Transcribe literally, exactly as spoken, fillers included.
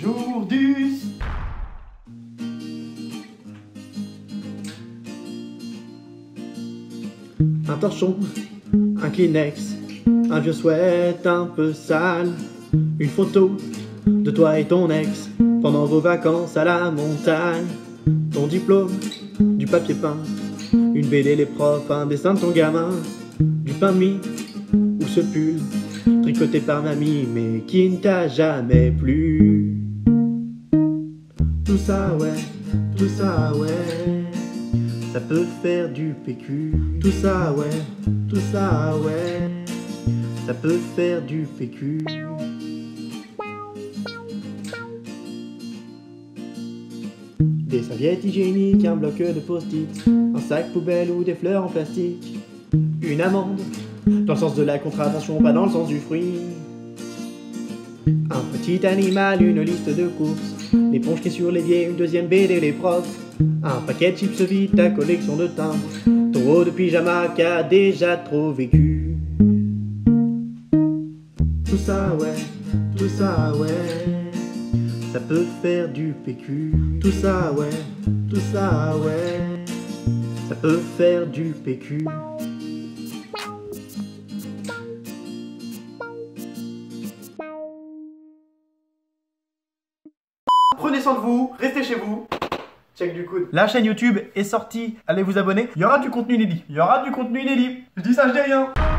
jour du... Un torchon, un Kleenex, un vieux sweat un peu sale, une photo de toi et ton ex pendant vos vacances à la montagne, ton diplôme, du papier peint, une B D, les profs, un dessin de ton gamin, du pain de mie ou ce pull tricoté par mamie mais qui ne t'a jamais plu. Tout ça ouais, tout ça ouais, ça peut faire du P Q. Tout ça ouais, tout ça ouais, ça peut faire du P Q. Des serviettes hygiéniques, un bloc de post-it, un sac poubelle ou des fleurs en plastique, une amende, dans le sens de la contravention, pas dans le sens du fruit. Un petit animal, une liste de courses, l'éponge qui est sur l'évier, une deuxième B D, les profs, un paquet de chips vide, ta collection de timbres, ton haut de pyjama qui a déjà trop vécu. Tout ça ouais, tout ça ouais, ça peut faire du P Q. Tout ça ouais, tout ça ouais, ça peut faire du P Q. Prenez soin de vous, restez chez vous. Check du coude. La chaîne YouTube est sortie, allez vous abonner. Il y aura du contenu inédit. Il y aura du contenu inédit. Je dis ça, je dis rien.